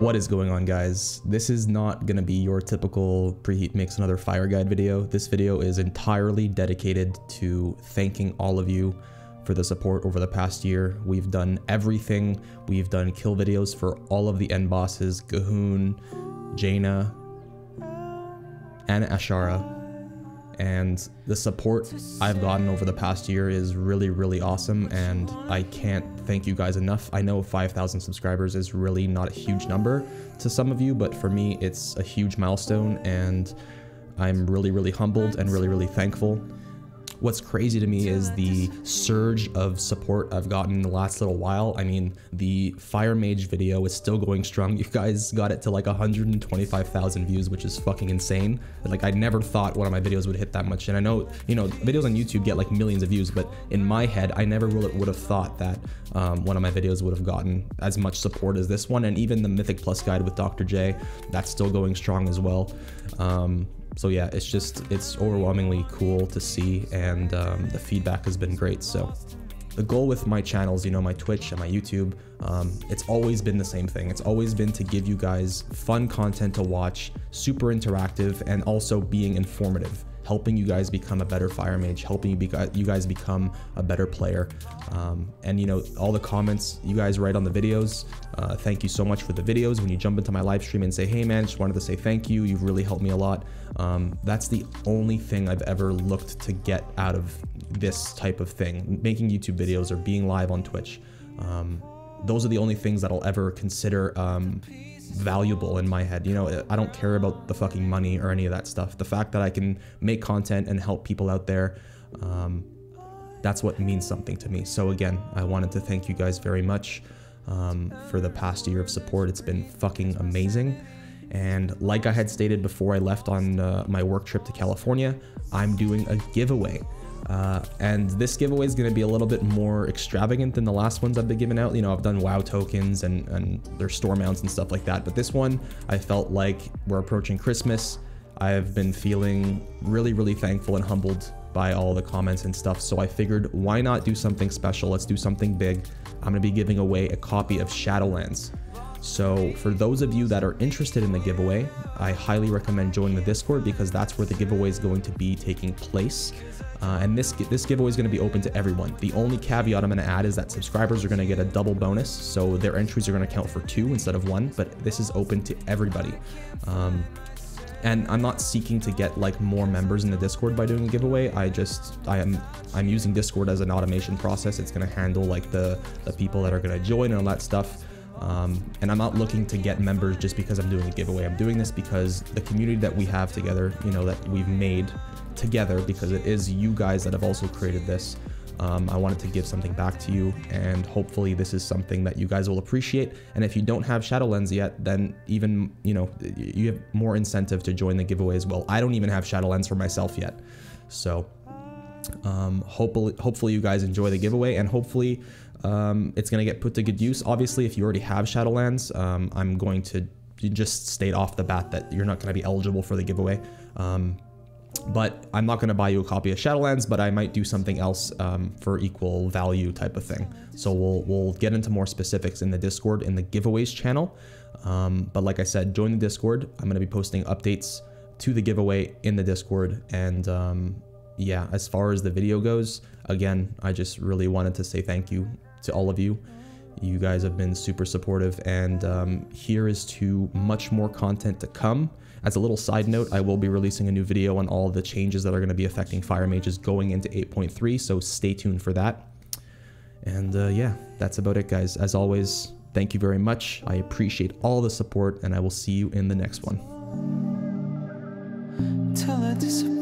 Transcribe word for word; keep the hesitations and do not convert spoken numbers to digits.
What is going on, guys? This is not going to be your typical Preheat Makes Another Fire Guide video. This video is entirely dedicated to thanking all of you for the support over the past year. We've done everything. We've done kill videos for all of the end bosses, G'huun, Jaina, and Ashara. And the support I've gotten over the past year is really, really awesome, and I can't thank you guys enough. I know five thousand subscribers is really not a huge number to some of you, but for me, it's a huge milestone, and I'm really, really humbled and really, really thankful. What's crazy to me is the surge of support I've gotten in the last little while. I mean, the Fire Mage video is still going strong. You guys got it to like one hundred twenty-five thousand views, which is fucking insane. Like, I never thought one of my videos would hit that much. And I know, you know, videos on YouTube get like millions of views, but in my head, I never really would have thought that um, one of my videos would have gotten as much support as this one. And even the Mythic Plus guide with Doctor J, that's still going strong as well. Um, So yeah, it's just, it's overwhelmingly cool to see, and um, the feedback has been great. So the goal with my channels, you know, my Twitch and my YouTube, um, it's always been the same thing. It's always been to give you guys fun content to watch, super interactive, and also being informative, helping you guys become a better fire mage, helping you, be you guys become a better player. Um, and you know, all the comments you guys write on the videos, uh, thank you so much for the videos. When you jump into my live stream and say, hey man, just wanted to say thank you, you've really helped me a lot. Um, that's the only thing I've ever looked to get out of this type of thing, making YouTube videos or being live on Twitch. Um, those are the only things that I'll ever consider um, valuable in my head. You know, I don't care about the fucking money or any of that stuff. The fact that I can make content and help people out there, um, that's what means something to me. So again, I wanted to thank you guys very much um, for the past year of support. It's been fucking amazing. And like I had stated before I left on uh, my work trip to California, I'm doing a giveaway. Uh, and this giveaway is going to be a little bit more extravagant than the last ones I've been giving out. You know, I've done WoW tokens and, and their store mounts and stuff like that. But this one, I felt like we're approaching Christmas. I've been feeling really, really thankful and humbled by all the comments and stuff. So I figured, why not do something special? Let's do something big. I'm going to be giving away a copy of Shadowlands. So for those of you that are interested in the giveaway, I highly recommend joining the Discord, because that's where the giveaway is going to be taking place. Uh, and this, this giveaway is going to be open to everyone. The only caveat I'm going to add is that subscribers are going to get a double bonus, so their entries are going to count for two instead of one, but this is open to everybody. Um, and I'm not seeking to get like more members in the Discord by doing a giveaway. I just, I am, I'm using Discord as an automation process. It's going to handle like the, the people that are going to join and all that stuff. Um, and I'm not looking to get members just because I'm doing a giveaway. I'm doing this because the community that we have together, you know, that we've made together, because it is you guys that have also created this. Um, I wanted to give something back to you, and hopefully this is something that you guys will appreciate. And if you don't have Shadowlands yet, then even, you know, you have more incentive to join the giveaway as well. I don't even have Shadowlands for myself yet. So um, hopefully, hopefully you guys enjoy the giveaway, and hopefully Um, it's going to get put to good use. Obviously, if you already have Shadowlands, um, I'm going to just state off the bat that you're not going to be eligible for the giveaway. Um, but I'm not going to buy you a copy of Shadowlands, but I might do something else um, for equal value type of thing. So we'll, we'll get into more specifics in the Discord, in the giveaways channel. Um, but like I said, join the Discord. I'm going to be posting updates to the giveaway in the Discord, and um, yeah, as far as the video goes, again, I just really wanted to say thank you to all of you. You guys have been super supportive, and um, here is to much more content to come. As a little side note, I will be releasing a new video on all the changes that are going to be affecting Fire Mages going into eight point three, so stay tuned for that. And uh, yeah, that's about it, guys. As always, thank you very much. I appreciate all the support, and I will see you in the next one. Till I disappear.